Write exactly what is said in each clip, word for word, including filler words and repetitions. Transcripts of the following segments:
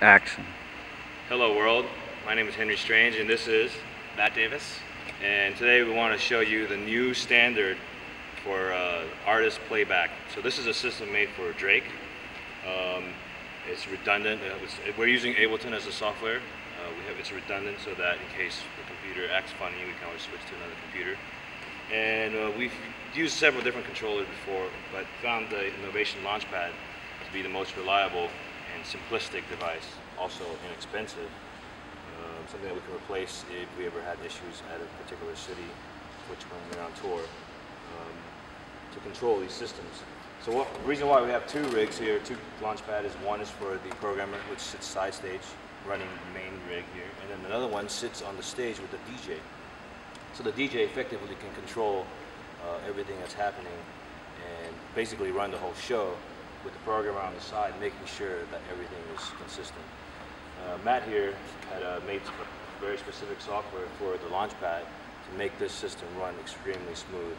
Action. Hello world, my name is Henry Strange and this is Matt Davis. And today we want to show you the new standard for uh, artist playback. So this is a system made for Drake. Um, it's redundant. It was, we're using Ableton as a software. Uh, we have, it's redundant so that in case the computer acts funny, we can always switch to another computer. And uh, we've used several different controllers before, but found the Novation Launchpad to be the most reliable and simplistic device, also inexpensive, um, something that we can replace if we ever had issues at a particular city, which when we're on tour, um, to control these systems. So what, the reason why we have two rigs here, two Launchpad, is one is for the programmer, which sits side stage, running the main rig here, and then another one sits on the stage with the D J. So the D J effectively can control uh, everything that's happening and basically run the whole show, with the programmer on the side, making sure that everything is consistent. Uh, Matt here had uh, made very specific software for the Launchpad to make this system run extremely smooth.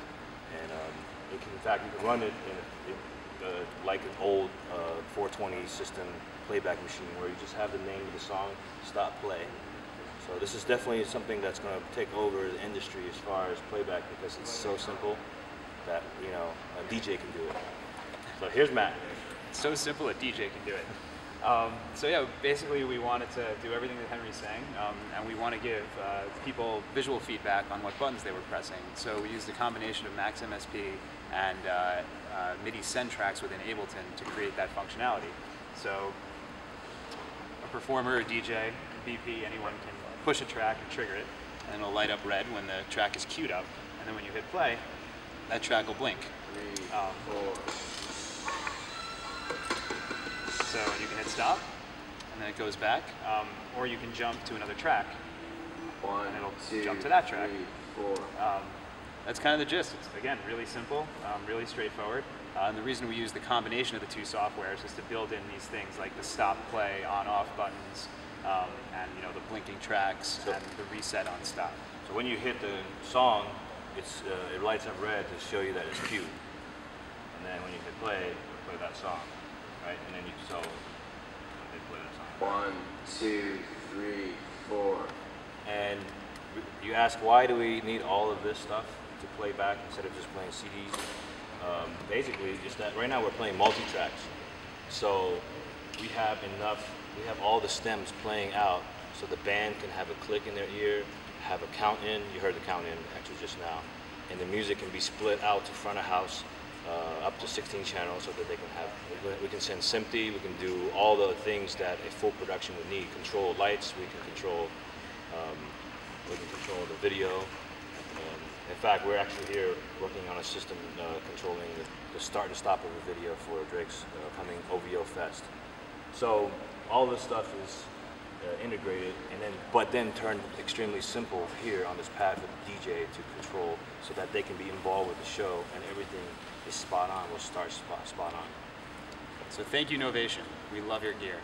And um, it can, in fact, you can run it in, in, uh, like an old uh, four twenty system playback machine where you just have the name of the song, stop, play. So this is definitely something that's going to take over the industry as far as playback because it's so simple that, you know, a D J can do it. So here's Matt. It's so simple a D J can do it. Um, so yeah, basically we wanted to do everything that Henry's saying, um, and we want to give uh, people visual feedback on what buttons they were pressing. So we used a combination of Max M S P and uh, uh, MIDI send tracks within Ableton to create that functionality. So a performer, a D J, B P, anyone can push a track and trigger it, and it'll light up red when the track is queued up. And then when you hit play, that track will blink. Three, um, four. So you can hit stop, and then it goes back, um, or you can jump to another track, One, and it'll two, jump to that track. Three, four. Um, that's kind of the gist. It's, again, really simple, um, really straightforward. Uh, and the reason we use the combination of the two softwares is to build in these things like the stop, play, on-off buttons, um, and you know the blinking tracks, so, and the reset on stop. So when you hit the song, it's, uh, it lights up red to show you that it's queued. And then when you hit play, you play that song. Right, and then you so they play that song. One, two, three, four. And you ask, why do we need all of this stuff to play back instead of just playing C Ds? Um, basically, just that right now we're playing multi-tracks, so we have enough. We have all the stems playing out, so the band can have a click in their ear, have a count in. You heard the count in actually just now, and the music can be split out to front of house. Uh, up to sixteen channels so that they can have, we can send S M P T E, we can do all the things that a full production would need. Control lights, we can control, um, we can control the video. And in fact, we're actually here working on a system uh, controlling the, the start and stop of the video for Drake's uh, coming O V O Fest. So all this stuff is uh, integrated, and then but then turned extremely simple here on this pad for the D J to control so that they can be involved with the show and everything. Spot on, we'll start spot, spot on. So thank you, Novation. We love your gear.